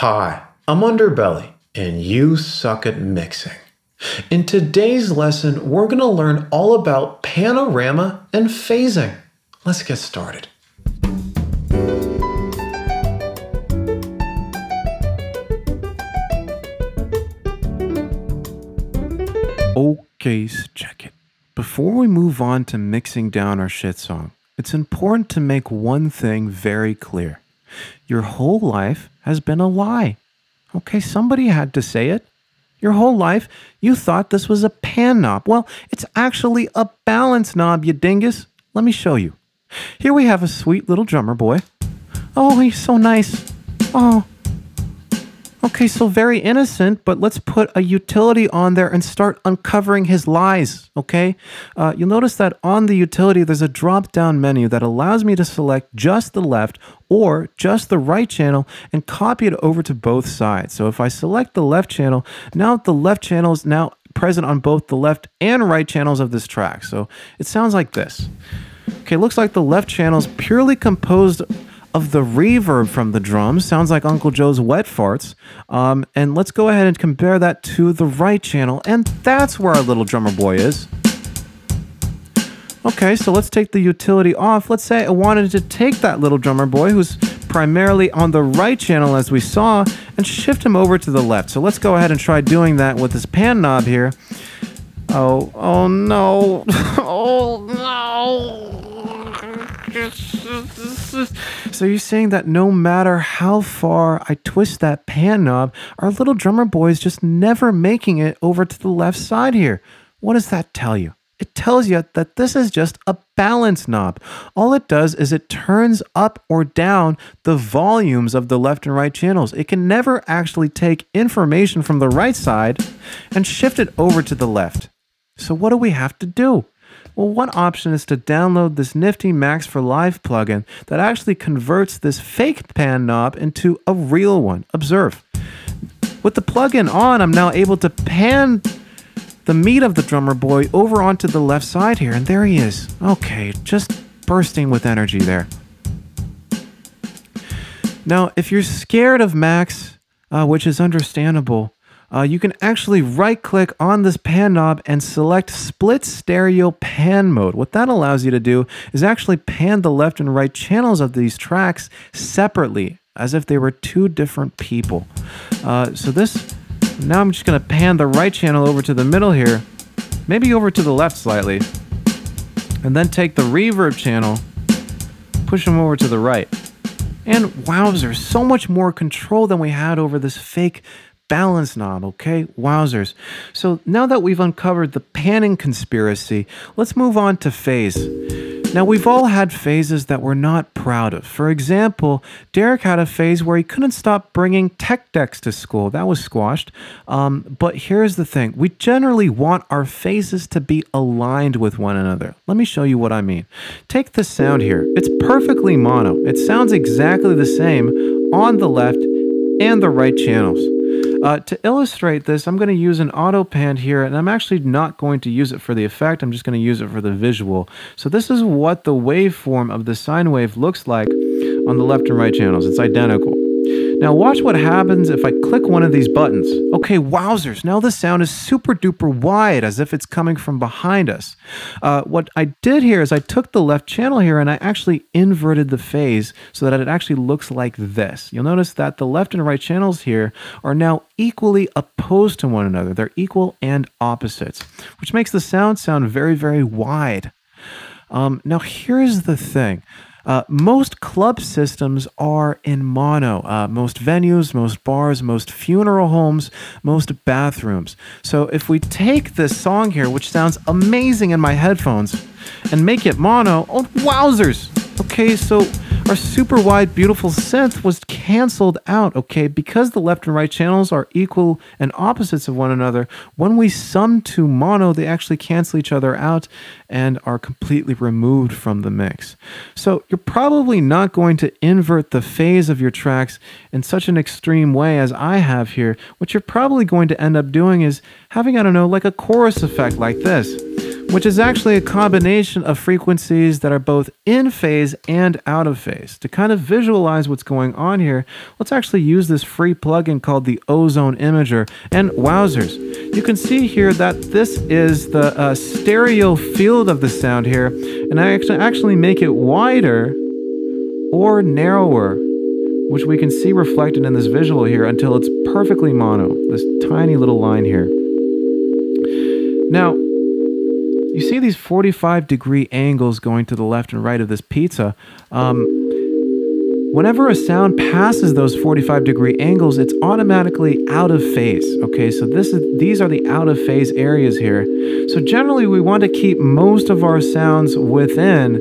Hi, I'm Underbelly, and you suck at mixing. In today's lesson, we're going to learn all about panorama and phasing. Let's get started. Okay, so check it. Before we move on to mixing down our shit song, it's important to make one thing very clear. Your whole life has been a lie. Okay, somebody had to say it. Your whole life, you thought this was a pan knob. Well, it's actually a balance knob, you dingus. Let me show you. Here we have a sweet little drummer boy. Oh, he's so nice. Oh. Okay, so very innocent, but let's put a utility on there and start uncovering his lies, okay? You'll notice that on the utility, there's a drop-down menu that allows me to select just the left or just the right channel and copy it over to both sides. So if I select the left channel, now the left channel is now present on both the left and right channels of this track. So it sounds like this. Okay, looks like the left channel is purely composed of the reverb from the drums. Sounds like Uncle Joe's wet farts. And let's go ahead and compare that to the right channel. And that's where our little drummer boy is. Okay, so let's take the utility off. Let's say I wanted to take that little drummer boy who's primarily on the right channel as we saw and shift him over to the left. So let's go ahead and try doing that with this pan knob here. Oh, oh no. Oh no. So you're saying that no matter how far I twist that pan knob, our little drummer boy is just never making it over to the left side here. What does that tell you? It tells you that this is just a balance knob. All it does is it turns up or down the volumes of the left and right channels. It can never actually take information from the right side and shift it over to the left. So what do we have to do? Well, one option is to download this nifty Max for Live plugin that actually converts this fake pan knob into a real one. Observe. With the plugin on, I'm now able to pan the meat of the drummer boy over onto the left side here, and there he is. Okay, just bursting with energy there. Now, if you're scared of Max, which is understandable, you can actually right-click on this pan knob and select Split Stereo Pan Mode. What that allows you to do is actually pan the left and right channels of these tracks separately, as if they were two different people. Now I'm just going to pan the right channel over to the middle here, maybe over to the left slightly, and then take the reverb channel, push them over to the right. And wowzers, so much more control than we had over this fake balance knob, okay? Wowzers. So now that we've uncovered the panning conspiracy, let's move on to phase. Now, we've all had phases that we're not proud of. For example, Derek had a phase where he couldn't stop bringing tech decks to school. That was squashed. But here's the thing. We generally want our phases to be aligned with one another. Let me show you what I mean. Take the sound here. It's perfectly mono. It sounds exactly the same on the left and the right channels. To illustrate this, I'm going to use an auto pan here, and I'm actually not going to use it for the effect. I'm just going to use it for the visual. So this is what the waveform of the sine wave looks like on the left and right channels. It's identical. Now watch what happens if I click one of these buttons. Okay, wowzers. Now the sound is super duper wide, as if it's coming from behind us. What I did here is I took the left channel here and I actually inverted the phase so that it actually looks like this. You'll notice that the left and right channels here are now equally opposed to one another. They're equal and opposites, which makes the sound sound very, very wide. Now here's the thing. Most club systems are in mono. Most venues, most bars, most funeral homes, most bathrooms. So if we take this song here, which sounds amazing in my headphones, and make it mono, oh, wowzers! Okay, so our super wide, beautiful synth was canceled out, okay? Because the left and right channels are equal and opposites of one another, when we sum to mono, they actually cancel each other out and are completely removed from the mix. So you're probably not going to invert the phase of your tracks in such an extreme way as I have here. What you're probably going to end up doing is having, I don't know, like a chorus effect like this. which is actually a combination of frequencies that are both in phase and out of phase. To kind of visualize what's going on here, let's actually use this free plugin called the Ozone Imager. And wowzers, you can see here that this is the stereo field of the sound here, and I actually make it wider or narrower, which we can see reflected in this visual here until it's perfectly mono, this tiny little line here. Now, you see these 45-degree angles going to the left and right of this pizza. Whenever a sound passes those 45-degree angles, it's automatically out of phase. Okay, so these are the out-of-phase areas here. So generally, we want to keep most of our sounds within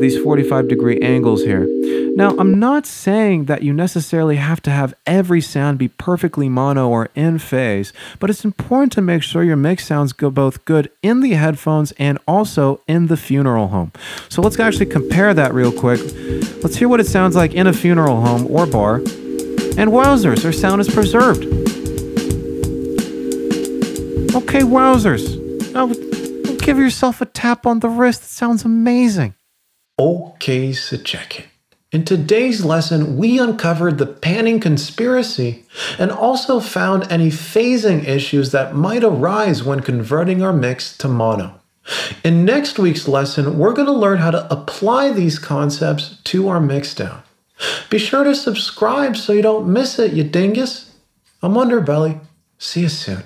these 45-degree angles here. Now, I'm not saying that you necessarily have to have every sound be perfectly mono or in phase, but it's important to make sure your mix sounds go both good in the headphones and also in the funeral home. So let's actually compare that real quick. Let's hear what it sounds like in a funeral home or bar. And wowzers, their sound is preserved. Okay, wowzers. Now, give yourself a tap on the wrist. It sounds amazing. Okay, so check it. In today's lesson, we uncovered the panning conspiracy and also found any phasing issues that might arise when converting our mix to mono. In next week's lesson, we're going to learn how to apply these concepts to our mixdown. Be sure to subscribe so you don't miss it, you dingus. I'm Underbelly. See you soon.